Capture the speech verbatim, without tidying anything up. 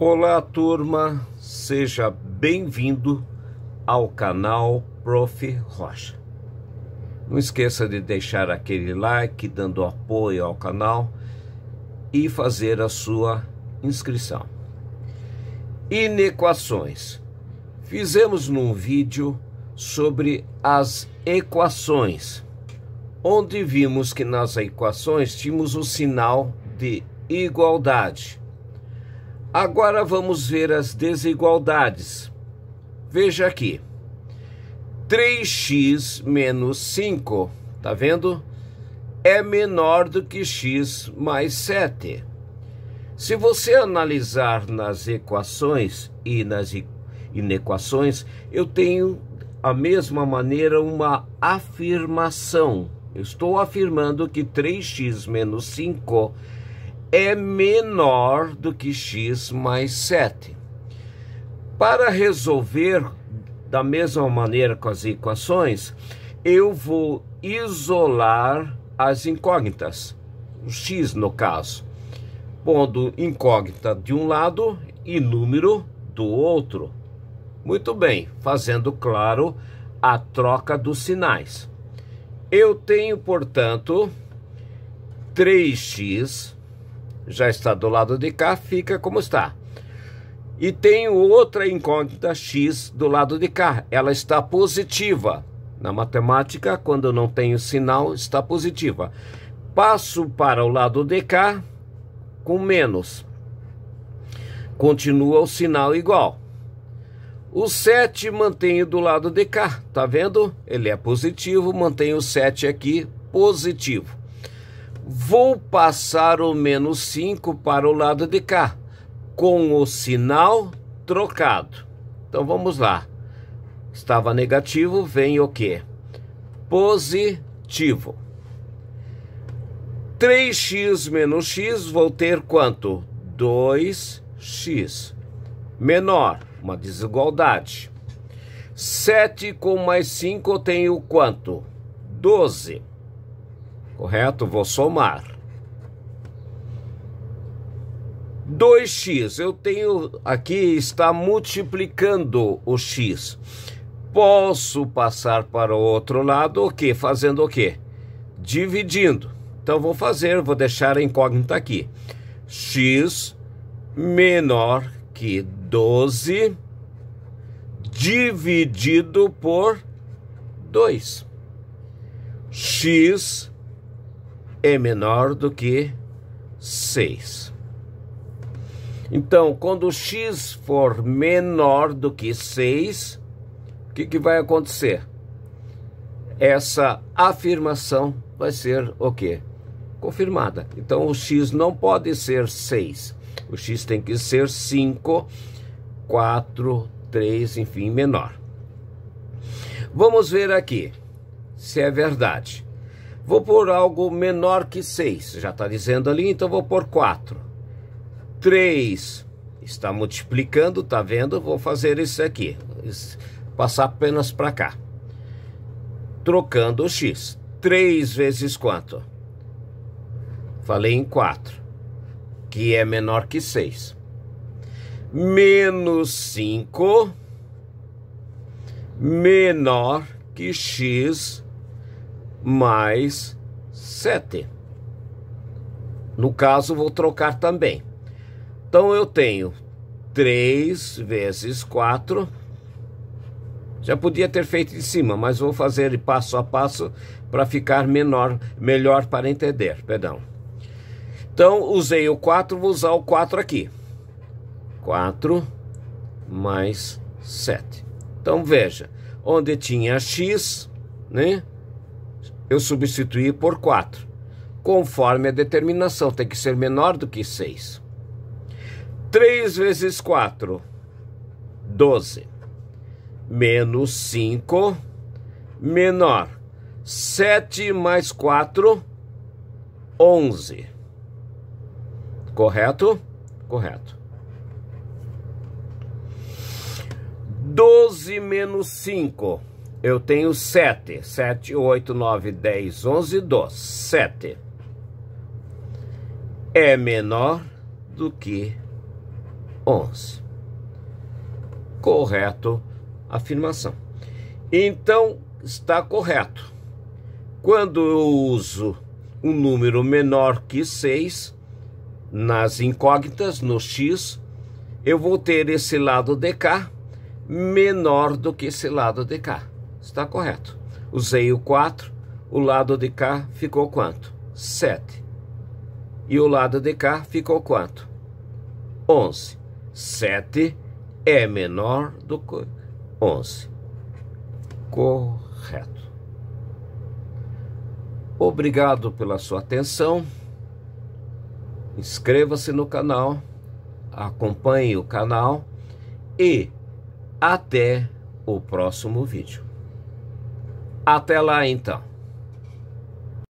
Olá turma, seja bem-vindo ao canal professor Rocha. Não esqueça de deixar aquele like dando apoio ao canal e fazer a sua inscrição. Inequações. Fizemos num vídeo sobre as equações, onde vimos que nas equações tínhamos o sinal de igualdade. Agora vamos ver as desigualdades. Veja aqui. três x menos cinco, tá vendo? É menor do que x mais sete. Se você analisar nas equações e nas inequações, eu tenho a mesma maneira uma afirmação. Eu estou afirmando que três x menos cinco é menor do que x mais sete. Para resolver da mesma maneira com as equações, eu vou isolar as incógnitas, o x no caso, pondo incógnita de um lado e número do outro. Muito bem, fazendo claro a troca dos sinais. Eu tenho, portanto, três x... já está do lado de cá, fica como está. E tenho outra incógnita x do lado de cá. Ela está positiva. Na matemática, quando não tenho sinal, está positiva. Passo para o lado de cá com menos. Continua o sinal igual. O sete mantenho do lado de cá. Tá vendo? Ele é positivo. Mantenho o sete aqui positivo. Vou passar o menos cinco para o lado de cá, com o sinal trocado. Então vamos lá. Estava negativo, vem o quê? Positivo. três x menos x, vou ter quanto? dois x. Menor, uma desigualdade. sete com mais cinco, eu tenho quanto? doze. Correto? Vou somar. dois x. Eu tenho aqui, está multiplicando o x. Posso passar para o outro lado, o quê? Fazendo o quê? Dividindo. Então, vou fazer, vou deixar a incógnita aqui. X menor que doze dividido por dois. X é menor do que seis. Então, quando o x for menor do que seis, o que, que vai acontecer? Essa afirmação vai ser o quê? Confirmada. Então, o x não pode ser seis. O x tem que ser cinco, quatro, três, enfim, menor. Vamos ver aqui se é verdade. Vou pôr algo menor que seis, já está dizendo ali, então vou pôr quatro. três está multiplicando, está vendo? Vou fazer isso aqui, passar apenas para cá. Trocando o x. três vezes quanto? Falei em quatro, que é menor que seis. Menos cinco, menor que x mais sete. No caso, vou trocar também. Então, eu tenho três vezes quatro. Já podia ter feito em cima, mas vou fazer passo a passo para ficar menor, melhor para entender. Perdão. Então, usei o quatro, vou usar o quatro aqui. quatro mais sete. Então, veja. Onde tinha x, né? Eu substituí por quatro, conforme a determinação, tem que ser menor do que seis. três vezes quatro, doze. Menos cinco, menor. sete mais quatro, onze. Correto? Correto. doze menos cinco. Eu tenho sete, sete, oito, nove, dez, onze, doze, sete. É menor do que onze. Correto a afirmação. Então, está correto. Quando eu uso um número menor que seis, nas incógnitas, no x, eu vou ter esse lado de cá menor do que esse lado de cá. Está correto. Usei o quatro, o lado de cá ficou quanto? sete. E o lado de cá ficou quanto? onze. sete é menor do que onze. Correto. Obrigado pela sua atenção. Inscreva-se no canal, acompanhe o canal e até o próximo vídeo. Até lá, então.